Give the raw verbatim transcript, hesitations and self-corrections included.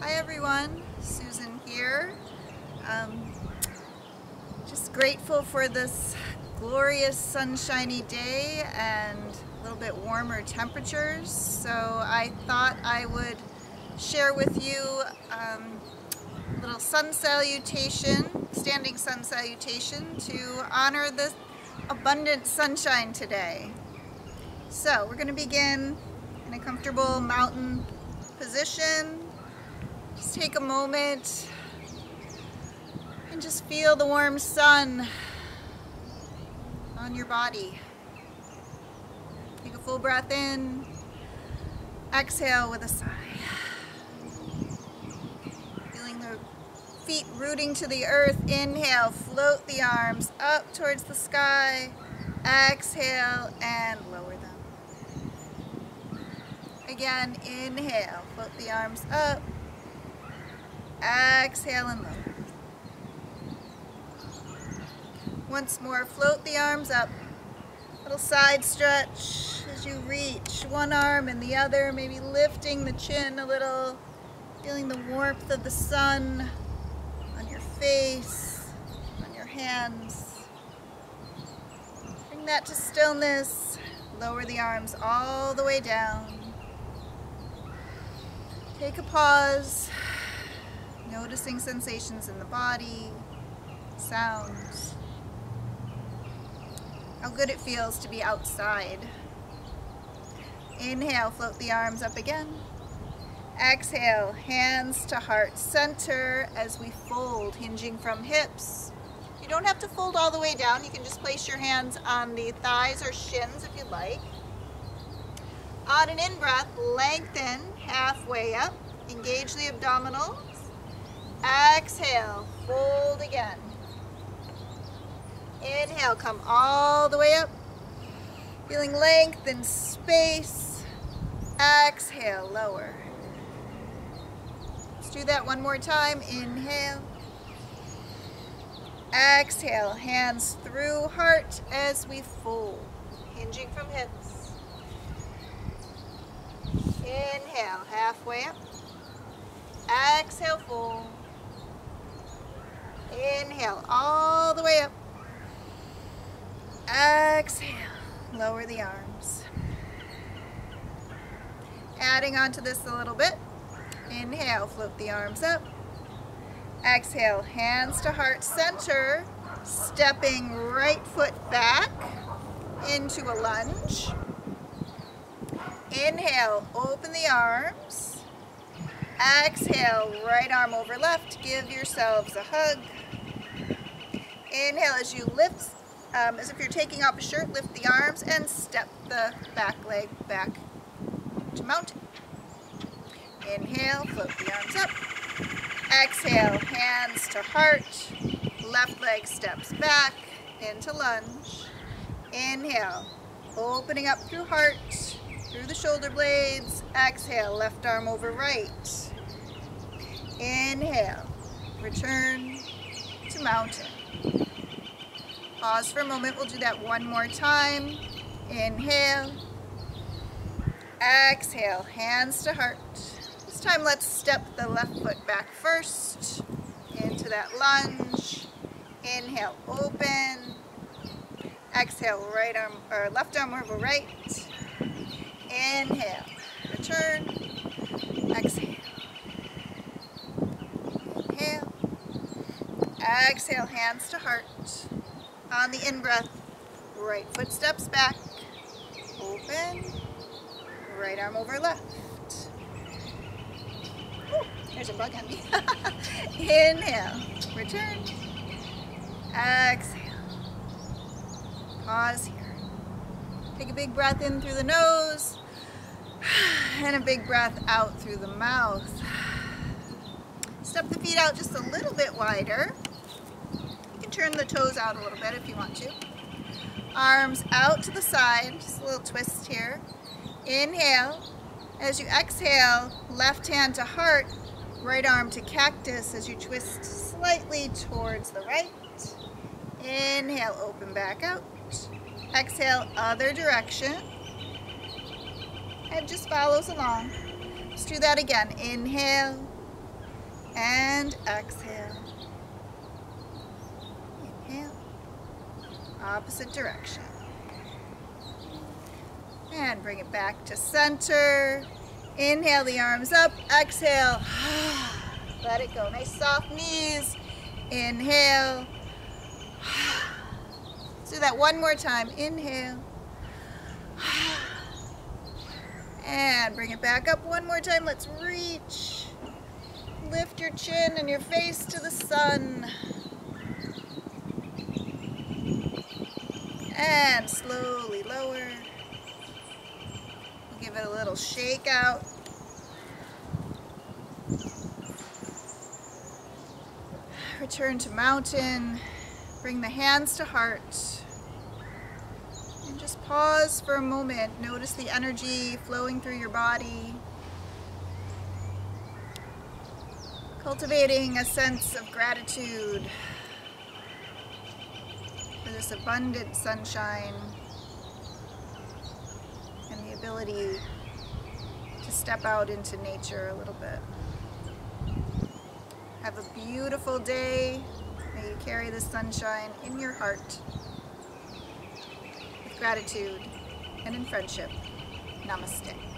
Hi everyone, Susan here. Um, just grateful for this glorious sunshiny day and a little bit warmer temperatures. So I thought I would share with you um, a little sun salutation, standing sun salutation to honor the abundant sunshine today. So we're going to begin in a comfortable mountain position. Just take a moment and just feel the warm sun on your body. Take a full breath in, exhale with a sigh. Feeling the feet rooting to the earth. Inhale, float the arms up towards the sky. Exhale and lower them. Again, inhale, float the arms up. Exhale and lower. Once more, float the arms up. Little side stretch as you reach one arm and the other, maybe lifting the chin a little, feeling the warmth of the sun on your face, on your hands. Bring that to stillness. Lower the arms all the way down. Take a pause. Noticing sensations in the body, sounds, how good it feels to be outside. Inhale, float the arms up again. Exhale, hands to heart center as we fold, hinging from hips. You don't have to fold all the way down. You can just place your hands on the thighs or shins if you'd like. On an in-breath, lengthen halfway up. Engage the abdominal. Exhale, fold again. Inhale, come all the way up. Feeling length and space. Exhale, lower. Let's do that one more time. Inhale. Exhale, hands through heart as we fold, hinging from hips. Inhale, halfway up. Exhale, fold. Inhale all the way up. Exhale, lower the arms. Adding on to this a little bit. Inhale, float the arms up. Exhale, hands to heart center. Stepping right foot back into a lunge. Inhale, open the arms. Exhale, right arm over left. Give yourselves a hug. Inhale as you lift, um, as if you're taking off a shirt, lift the arms and step the back leg back to mountain. Inhale, float the arms up. Exhale, hands to heart. Left leg steps back into lunge. Inhale, opening up through heart, through the shoulder blades. Exhale, left arm over right. Inhale, return to mountain. Pause for a moment, we'll do that one more time. Inhale, exhale, hands to heart. This time let's step the left foot back first into that lunge. Inhale, open. Exhale, right arm or left arm over right. Inhale, return, exhale, inhale, exhale, hands to heart. On the in-breath, right foot steps back, open, right arm over left. Whew, there's a bug on me. Inhale, return, exhale, pause here. Take a big breath in through the nose and a big breath out through the mouth. Step the feet out just a little bit wider. You can turn the toes out a little bit if you want to. Arms out to the side, just a little twist here. Inhale. As you exhale, left hand to heart, right arm to cactus as you twist slightly towards the right. Inhale, open back out. Exhale, other direction. Head just follows along. Let's do that again. Inhale, and exhale. Inhale, opposite direction. And bring it back to center. Inhale the arms up, exhale. Let it go, nice soft knees. Inhale. Let's do that one more time, inhale. And bring it back up one more time, let's reach. Lift your chin and your face to the sun. And slowly lower. Give it a little shake out. Return to mountain. Bring the hands to heart. And just pause for a moment. Notice the energy flowing through your body. Cultivating a sense of gratitude for this abundant sunshine and the ability to step out into nature a little bit. Have a beautiful day. May you carry the sunshine in your heart with gratitude and in friendship. Namaste.